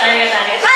ありがとうございます。